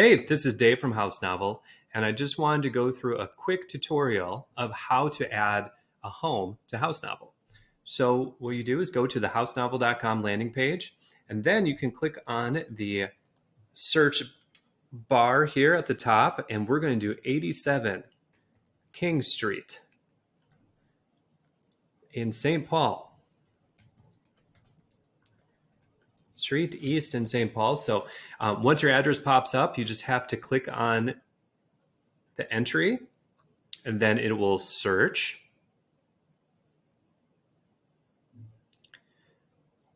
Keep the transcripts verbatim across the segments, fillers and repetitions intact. Hey, this is Dave from House Novel, and I just wanted to go through a quick tutorial of how to add a home to House Novel. So what you do is go to the housenovel dot com landing page, and then you can click on the search bar here at the top, and we're going to do eighty-seven King Street in Saint Paul. Street East in Saint Paul. So um, once your address pops up, you just have to click on the entry and then it will search.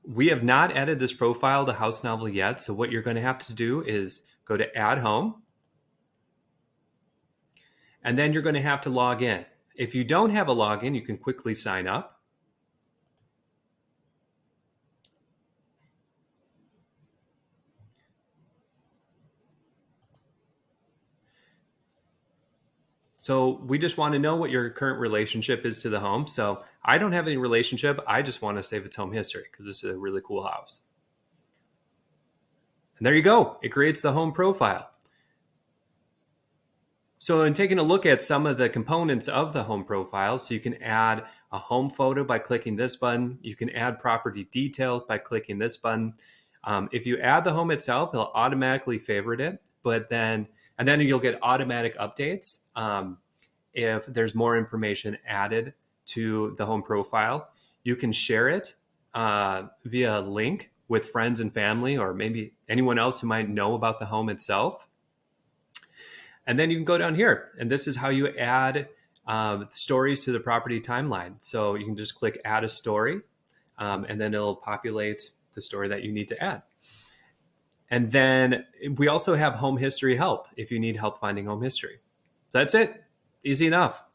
We have not added this profile to House Novel yet. So what you're going to have to do is go to add home. And then you're going to have to log in. If you don't have a login, you can quickly sign up. So we just want to know what your current relationship is to the home. So I don't have any relationship. I just want to save its home history because this is a really cool house. And there you go. It creates the home profile. So in taking a look at some of the components of the home profile, so you can add a home photo by clicking this button. You can add property details by clicking this button. Um, if you add the home itself, it'll automatically favorite it, but then And then you'll get automatic updates um, if there's more information added to the home profile. You can share it uh, via a link with friends and family, or maybe anyone else who might know about the home itself. And then you can go down here, and this is how you add uh, stories to the property timeline. So you can just click add a story, um, and then it'll populate the story that you need to add. And then we also have home history help if you need help finding home history. So that's it. Easy enough.